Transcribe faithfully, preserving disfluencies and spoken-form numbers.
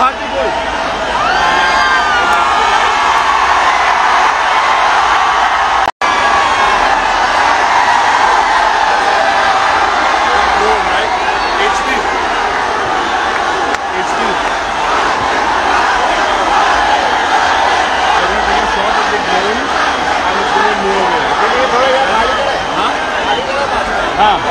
Hardik Goyal. Ah.